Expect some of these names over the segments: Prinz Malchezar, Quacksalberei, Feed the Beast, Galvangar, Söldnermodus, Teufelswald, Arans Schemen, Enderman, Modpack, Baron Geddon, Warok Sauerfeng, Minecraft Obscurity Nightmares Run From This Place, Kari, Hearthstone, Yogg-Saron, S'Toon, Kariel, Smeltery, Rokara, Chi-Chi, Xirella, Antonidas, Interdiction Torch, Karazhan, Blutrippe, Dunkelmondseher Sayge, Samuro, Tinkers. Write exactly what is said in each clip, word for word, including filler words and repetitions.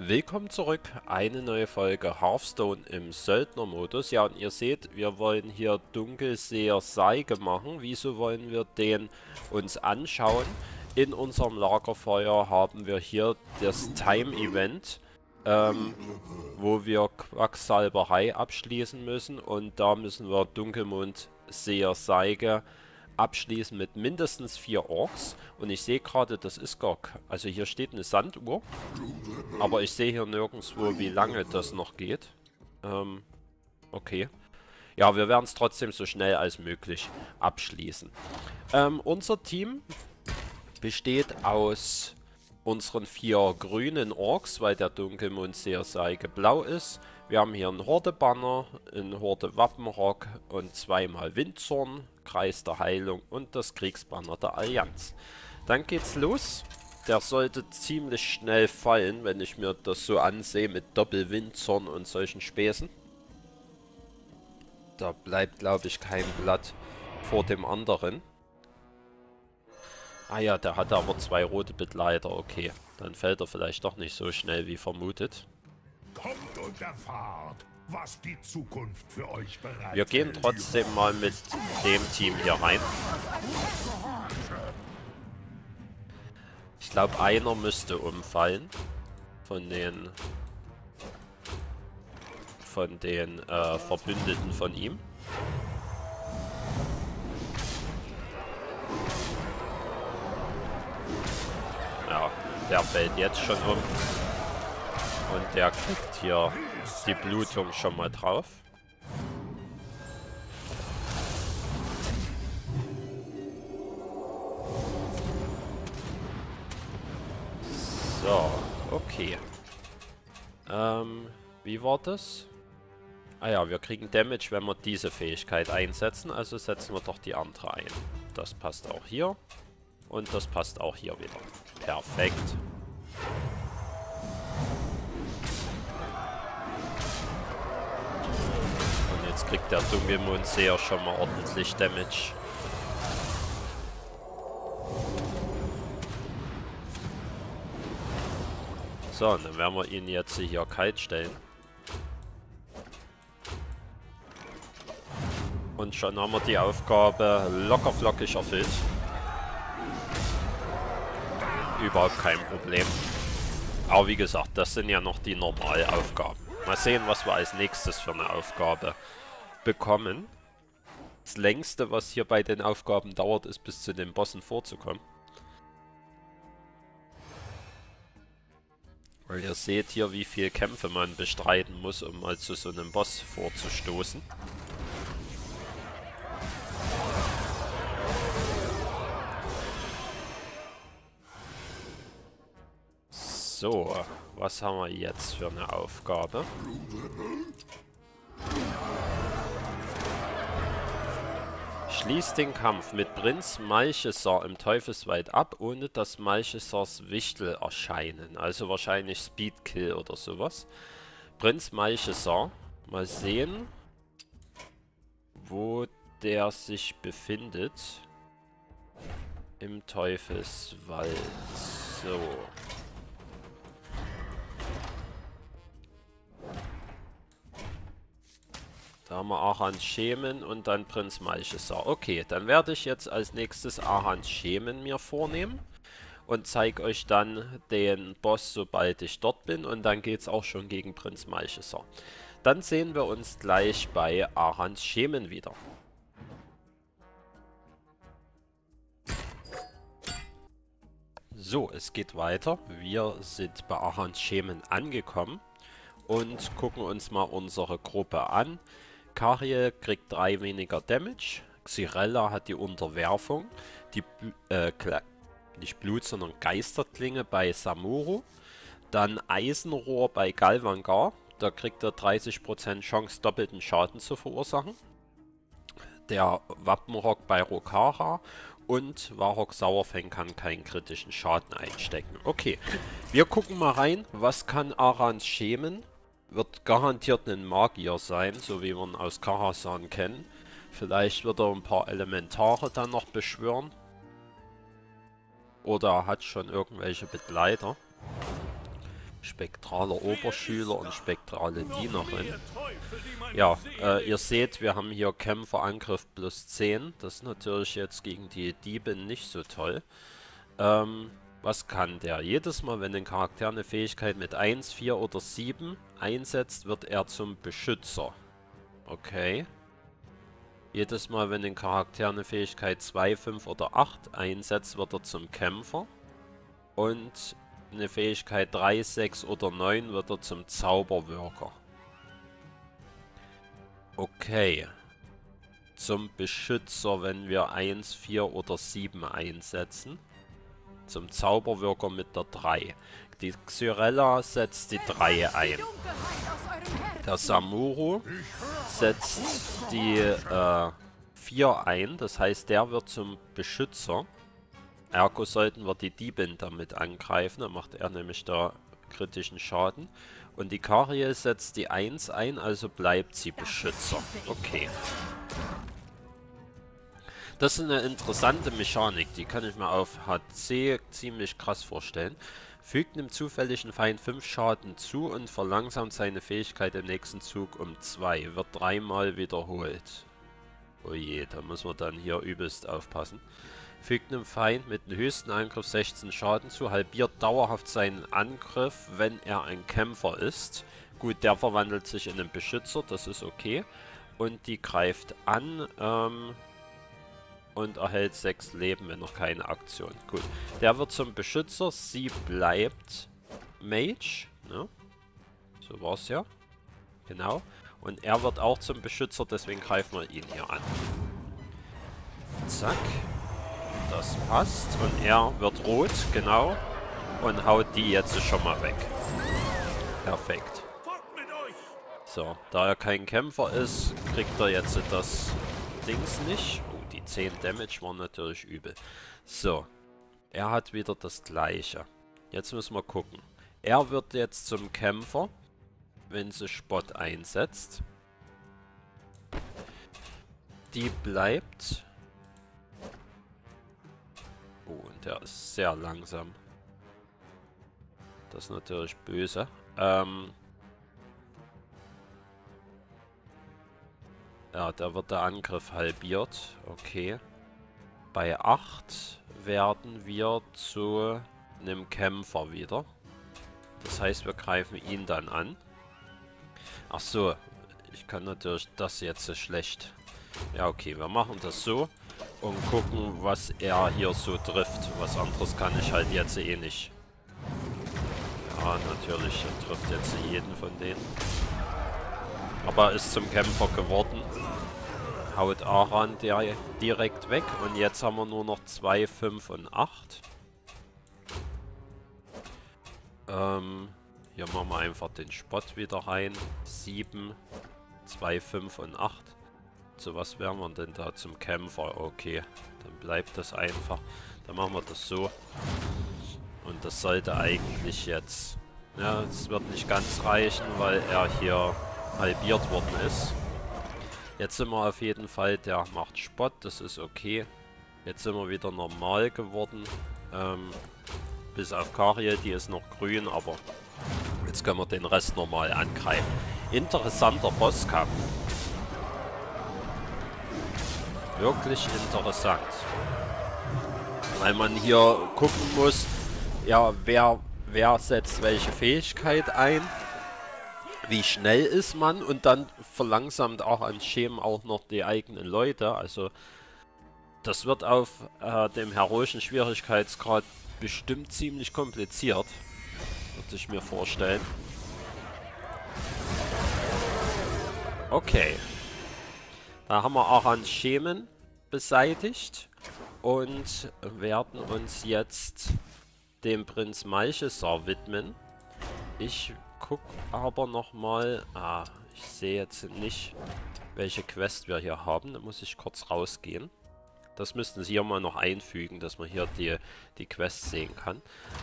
Willkommen zurück, eine neue Folge Hearthstone im Söldnermodus. Ja, und ihr seht, wir wollen hier Dunkelmondseher Sayge machen. Wieso wollen wir den uns anschauen? In unserem Lagerfeuer haben wir hier das Time-Event, ähm, wo wir Quacksalberei abschließen müssen. Und da müssen wir Dunkelmondseher Sayge abschließen mit mindestens vier Orks. Und ich sehe gerade, das ist gar... Also hier steht eine Sanduhr. Aber ich sehe hier nirgendwo, wie lange das noch geht. Ähm, okay. Ja, wir werden es trotzdem so schnell als möglich abschließen. Ähm, unser Team besteht aus unseren vier grünen Orks, weil der Dunkelmondseher Sayge blau ist. Wir haben hier einen Horde-Banner, einen Horde-Wappenrock und zweimal Windzorn, Kreis der Heilung und das Kriegsbanner der Allianz. Dann geht's los. Der sollte ziemlich schnell fallen, wenn ich mir das so ansehe, mit Doppelwindzorn und solchen Späßen. Da bleibt, glaube ich, kein Blatt vor dem anderen. Ah ja, der hatte aber zwei rote Begleiter, okay. Dann fällt er vielleicht doch nicht so schnell wie vermutet. Kommt und erfahrt, was die Zukunft für euch bereitet. Wir gehen trotzdem mal mit dem Team hier rein. Ich glaube, einer müsste umfallen. Von den... Von den äh, Verbündeten von ihm. Ja, der fällt jetzt schon um. Und der kriegt hier die Blutung schon mal drauf. So, okay. Ähm, wie war das? Ah ja, wir kriegen Damage, wenn wir diese Fähigkeit einsetzen. Also setzen wir doch die andere ein. Das passt auch hier. Und das passt auch hier wieder. Perfekt. Und jetzt kriegt der Dunkelmondseher schon mal ordentlich Damage. So, und dann werden wir ihn jetzt hier kalt stellen. Und schon haben wir die Aufgabe lockerflockig erfüllt. Überhaupt kein Problem. Aber wie gesagt, das sind ja noch die Normalaufgaben. Mal sehen, was wir als nächstes für eine Aufgabe bekommen. Das längste, was hier bei den Aufgaben dauert, ist bis zu den Bossen vorzukommen. Weil ihr seht hier, wie viel Kämpfe man bestreiten muss, um mal zu so einem Boss vorzustoßen. So, was haben wir jetzt für eine Aufgabe? Schließt den Kampf mit Prinz Malchezar im Teufelswald ab, ohne dass Malchezars Wichtel erscheinen. Also wahrscheinlich Speedkill oder sowas. Prinz Malchezar. Mal sehen, wo der sich befindet. Im Teufelswald. So. Da haben wir Arans Schemen und dann Prinz Malchezar. Okay, dann werde ich jetzt als nächstes Arans Schemen mir vornehmen und zeige euch dann den Boss, sobald ich dort bin. Und dann geht es auch schon gegen Prinz Malchezar. Dann sehen wir uns gleich bei Arans Schemen wieder. So, es geht weiter. Wir sind bei Arans Schemen angekommen und gucken uns mal unsere Gruppe an. Kari kriegt drei weniger Damage. Xirella hat die Unterwerfung. Die, äh, nicht Blut, sondern Geisterklinge bei Samuro. Dann Eisenrohr bei Galvangar. Da kriegt er dreißig Prozent Chance, doppelten Schaden zu verursachen. Der Wappenrock bei Rokara. Und Warok Sauerfeng kann keinen kritischen Schaden einstecken. Okay, wir gucken mal rein, was kann Arans Schemen? Wird garantiert ein Magier sein, so wie wir ihn aus Karazhan kennen. Vielleicht wird er ein paar Elementare dann noch beschwören. Oder er hat schon irgendwelche Begleiter. spektraler Oberschüler und spektrale Dienerin. Ja, äh, ihr seht, wir haben hier Kämpferangriff plus zehn. Das ist natürlich jetzt gegen die Diebin nicht so toll. Ähm, was kann der? Jedes Mal, wenn ein Charakter eine Fähigkeit mit eins, vier oder sieben einsetzt, wird er zum Beschützer. Okay. Jedes Mal, wenn ein Charakter eine Fähigkeit zwei, fünf oder acht einsetzt, wird er zum Kämpfer. Und eine Fähigkeit drei, sechs oder neun wird er zum Zauberwirker. Okay. Zum Beschützer, wenn wir eins, vier oder sieben einsetzen. Zum Zauberwirker mit der drei. Die Xirella setzt die drei ein. Der Samuro setzt die äh, vier ein, das heißt, der wird zum Beschützer. Ergo sollten wir die Diebin damit angreifen, dann macht er nämlich da kritischen Schaden. Und die Kari setzt die eins ein, also bleibt sie Beschützer. Okay. Das ist eine interessante Mechanik, die kann ich mir auf H C ziemlich krass vorstellen. Fügt einem zufälligen Feind fünf Schaden zu und verlangsamt seine Fähigkeit im nächsten Zug um zwei. Wird dreimal wiederholt. Oje, da müssen wir dann hier übelst aufpassen. Fügt einem Feind mit dem höchsten Angriff sechzehn Schaden zu, halbiert dauerhaft seinen Angriff, wenn er ein Kämpfer ist. Gut, der verwandelt sich in einen Beschützer, das ist okay. Und die greift an, ähm... und erhält sechs Leben, wenn noch keine Aktion. Gut. Der wird zum Beschützer. Sie bleibt Mage. Ne? So war es ja. Genau. Und er wird auch zum Beschützer, deswegen greifen wir ihn hier an. Zack. Das passt. Und er wird rot. Genau. Und haut die jetzt schon mal weg. Perfekt. So. Da er kein Kämpfer ist, kriegt er jetzt das Dings nicht. Die zehn Damage war natürlich übel. So, er hat wieder das gleiche. Jetzt müssen wir gucken. Er wird jetzt zum Kämpfer, wenn sie Spott einsetzt. Die bleibt... Oh, und der ist sehr langsam. Das ist natürlich böse. Ähm... Ja, da wird der Angriff halbiert. Okay. Bei acht werden wir zu einem Kämpfer wieder. Das heißt, wir greifen ihn dann an. Ach so, ich kann natürlich das jetzt schlecht. Ja, okay, wir machen das so und gucken, was er hier so trifft. Was anderes kann ich halt jetzt eh nicht. Ja, natürlich, er trifft jetzt jeden von denen. Aber ist zum Kämpfer geworden. Haut Aran der direkt weg. Und jetzt haben wir nur noch zwei, fünf und acht. Ähm, hier machen wir einfach den Spott wieder rein. sieben, zwei, fünf und acht. Zu was wären wir denn da zum Kämpfer? Okay, dann bleibt das einfach. Dann machen wir das so. Und das sollte eigentlich jetzt... Ja, es wird nicht ganz reichen, weil er hier... halbiert worden ist. Jetzt sind wir auf jeden Fall, der macht Spott, das ist okay. Jetzt sind wir wieder normal geworden. Ähm, bis auf Kari, die ist noch grün, aber jetzt können wir den Rest normal angreifen. Interessanter Bosskampf. Wirklich interessant. Weil man hier gucken muss, ja, wer, wer setzt welche Fähigkeit ein. Wie schnell ist man und dann verlangsamt auch an Schemen auch noch die eigenen Leute. Also das wird auf äh, dem heroischen Schwierigkeitsgrad bestimmt ziemlich kompliziert. Würde ich mir vorstellen. Okay. Da haben wir Arans Schemen beseitigt und werden uns jetzt dem Prinz Malchezar widmen. Ich guck aber nochmal. Ah, ich sehe jetzt nicht, welche Quest wir hier haben. Da muss ich kurz rausgehen. Das müssten sie hier mal noch einfügen, dass man hier die, die Quest sehen kann.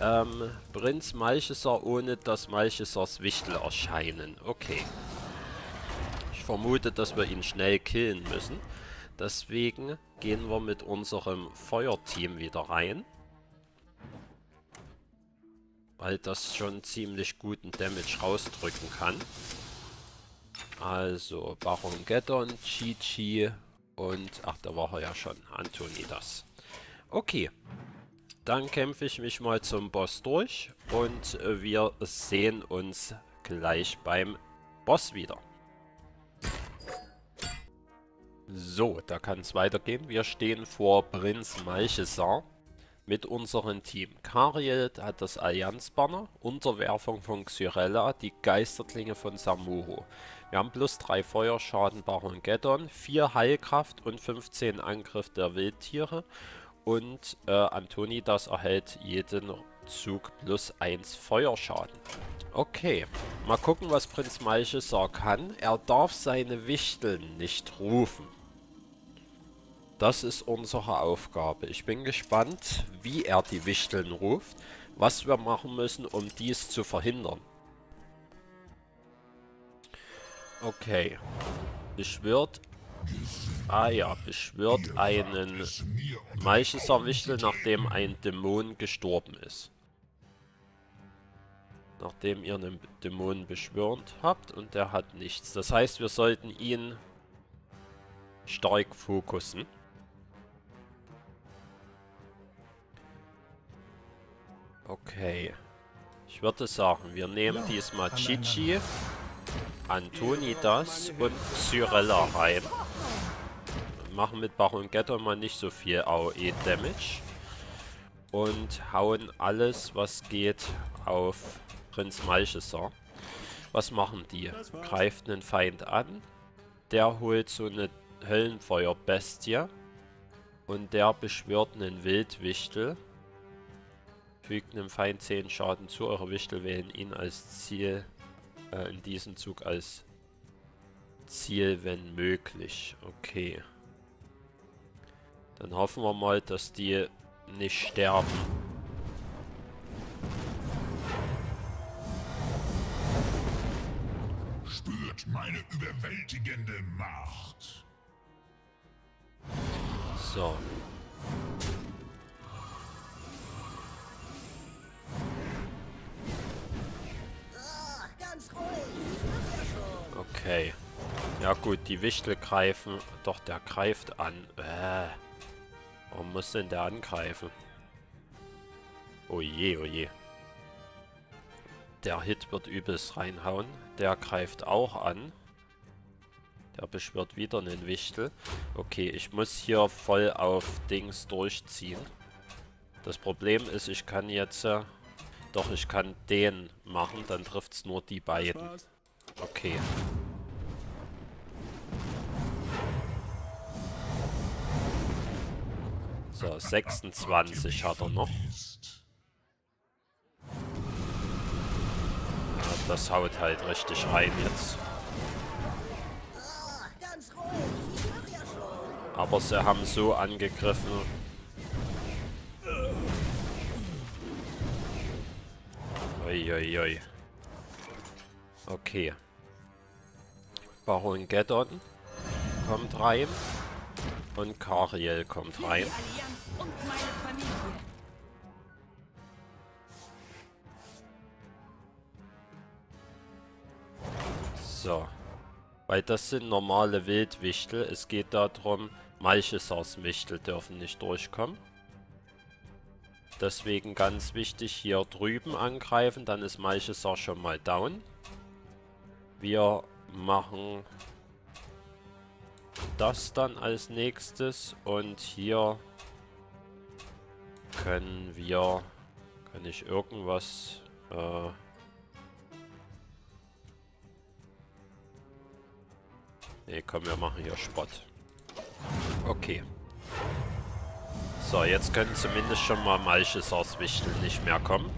Ähm, Prinz Malchezar ohne dass Malchezars Wichtel erscheinen. Okay. Ich vermute, dass wir ihn schnell killen müssen. Deswegen gehen wir mit unserem Feuerteam wieder rein. weil das schon ziemlich guten Damage rausdrücken kann. Also Baron Geddon, Chi-Chi und, ach da war er ja schon, Antonidas. Okay, dann kämpfe ich mich mal zum Boss durch und wir sehen uns gleich beim Boss wieder. So, da kann es weitergehen. Wir stehen vor Prinz Malchezar mit unserem Team. Kari hat das Allianz-Banner, Unterwerfung von Xirella, die Geisterklinge von Samuro. Wir haben plus drei Feuerschaden Baron Geddon, vier Heilkraft und fünfzehn Angriff der Wildtiere. Und äh, Antonidas erhält jeden Zug plus eins Feuerschaden. Okay, mal gucken, was Prinz Malchezar kann. Er darf seine Wichteln nicht rufen. Das ist unsere Aufgabe. Ich bin gespannt, wie er die Wichteln ruft, was wir machen müssen, um dies zu verhindern. Okay. Beschwört... Ah ja, beschwört einen Malchezar-Wichtel, nachdem ein Dämon gestorben ist. Nachdem ihr einen Dämon beschwört habt und der hat nichts. Das heißt, wir sollten ihn stark fokussen. Okay. Ich würde sagen, wir nehmen diesmal Chi-Chi, Antonidas und Xirella rein. Machen mit Baron Geddon mal nicht so viel A O E-Damage. Und hauen alles, was geht, auf Prinz Malchezar. Was machen die? Greift einen Feind an. Der holt so eine Höllenfeuerbestie. Und der beschwört einen Wildwichtel. Fügt einem Feind zehn Schaden zu. Eure Wichtel wählen ihn als Ziel. Äh, in diesem Zug als Ziel, wenn möglich. Okay. Dann hoffen wir mal, dass die nicht sterben. Spürt meine überwältigende Macht. So. Okay. Ja gut, die Wichtel greifen. Doch, der greift an. Äh. Warum muss denn der angreifen? Oh je, oh je. Der Hit wird übelst reinhauen. Der greift auch an. Der beschwört wieder einen Wichtel. Okay, ich muss hier voll auf Dings durchziehen. Das Problem ist, ich kann jetzt... Äh, doch, ich kann den machen, dann trifft es nur die beiden. Okay. So, sechsundzwanzig hat er noch. Ja, das haut halt richtig rein jetzt. Aber sie haben so angegriffen. Uiuiui. Okay. Baron Geddon kommt rein. Und Kariel kommt rein. So. Weil das sind normale Wildwichtel. Es geht darum, Malchezars Wichtel dürfen nicht durchkommen. Deswegen ganz wichtig, hier drüben angreifen. Dann ist Malchezar schon mal down. Wir machen... das dann als nächstes und hier können wir, kann ich irgendwas, äh ne komm, wir machen hier Spott. Okay. So, jetzt können zumindest schon mal Malchezars Wichtel nicht mehr kommen.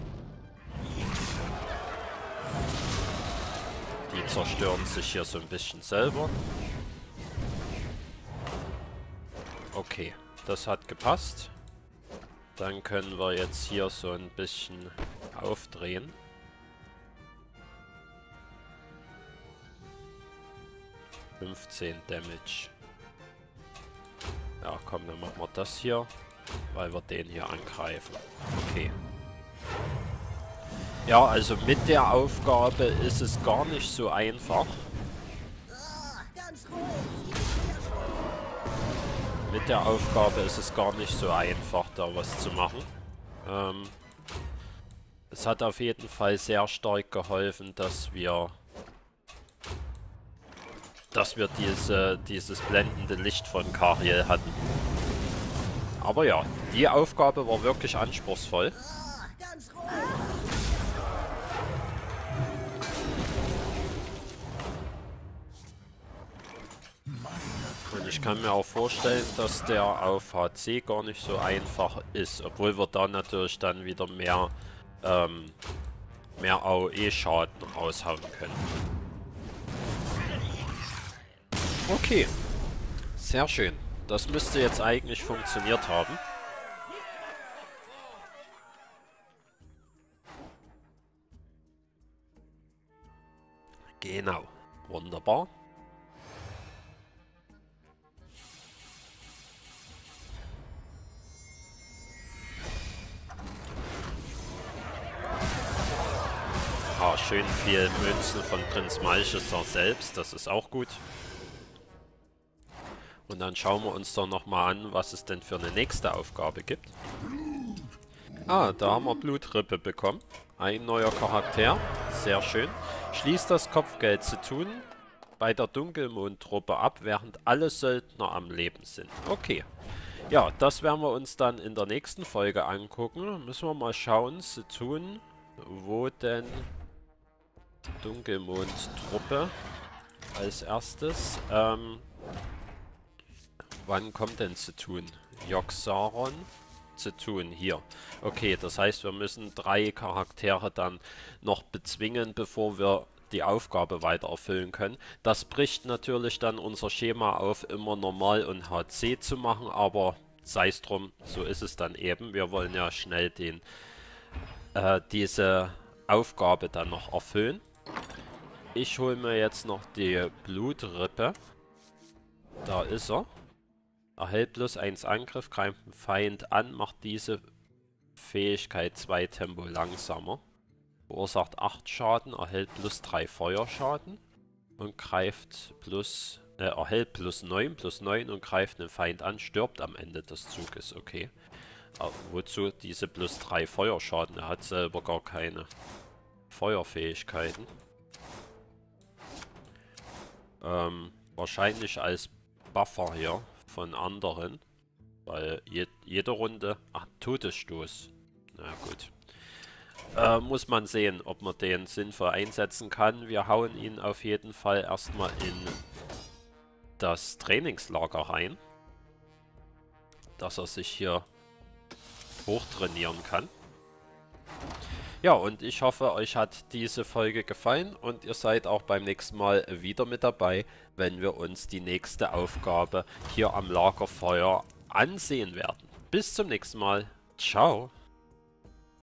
Die zerstören sich hier so ein bisschen selber. Okay, das hat gepasst. Dann können wir jetzt hier so ein bisschen aufdrehen. fünfzehn Damage. Ja komm, dann machen wir das hier, weil wir den hier angreifen. Okay. Ja, also mit der Aufgabe ist es gar nicht so einfach. Mit der Aufgabe ist es gar nicht so einfach, da was zu machen. Ähm, es hat auf jeden Fall sehr stark geholfen, dass wir dass wir diese, dieses blendende Licht von Kariel hatten. Aber ja, die Aufgabe war wirklich anspruchsvoll. Und ich kann mir auch vorstellen, dass der auf H C gar nicht so einfach ist, obwohl wir da natürlich dann wieder mehr, ähm, mehr A O E-Schaden raushauen können. Okay, sehr schön. Das müsste jetzt eigentlich funktioniert haben. Genau, wunderbar. Ah, schön viel Münzen von Prinz Malchezar selbst, das ist auch gut. Und dann schauen wir uns doch nochmal an, was es denn für eine nächste Aufgabe gibt. Ah, da haben wir Blutrippe bekommen. Ein neuer Charakter. Sehr schön. Schließt das Kopfgeld S'Toon bei der Dunkelmondtruppe ab, während alle Söldner am Leben sind. Okay. Ja, das werden wir uns dann in der nächsten Folge angucken. Müssen wir mal schauen, S'Toon, wo denn Dunkelmondtruppe als erstes. Ähm... Wann kommt denn S'Toon? Yogg-Saron? S'Toon, hier. Okay, das heißt, wir müssen drei Charaktere dann noch bezwingen, bevor wir die Aufgabe weiter erfüllen können. Das bricht natürlich dann unser Schema auf, immer normal und H C zu machen, aber sei es drum, so ist es dann eben. Wir wollen ja schnell den, äh, diese Aufgabe dann noch erfüllen. Ich hole mir jetzt noch die Blutrippe. Da ist er. Erhält plus eins Angriff, greift den Feind an, macht diese Fähigkeit zwei Tempo langsamer. Verursacht acht Schaden, erhält plus drei Feuerschaden und greift plus, äh, erhält plus neun, plus neun und greift den Feind an, stirbt am Ende des Zuges, okay. Aber wozu diese plus drei Feuerschaden? Er hat selber gar keine Feuerfähigkeiten. Ähm, wahrscheinlich als Buffer hier. Von anderen, weil je, jede Runde, ach, Todesstoß, na gut, äh, muss man sehen, ob man den sinnvoll einsetzen kann. Wir hauen ihn auf jeden Fall erstmal in das Trainingslager rein, dass er sich hier hochtrainieren kann. Ja, und ich hoffe, euch hat diese Folge gefallen und ihr seid auch beim nächsten Mal wieder mit dabei, wenn wir uns die nächste Aufgabe hier am Lagerfeuer ansehen werden. Bis zum nächsten Mal. Ciao.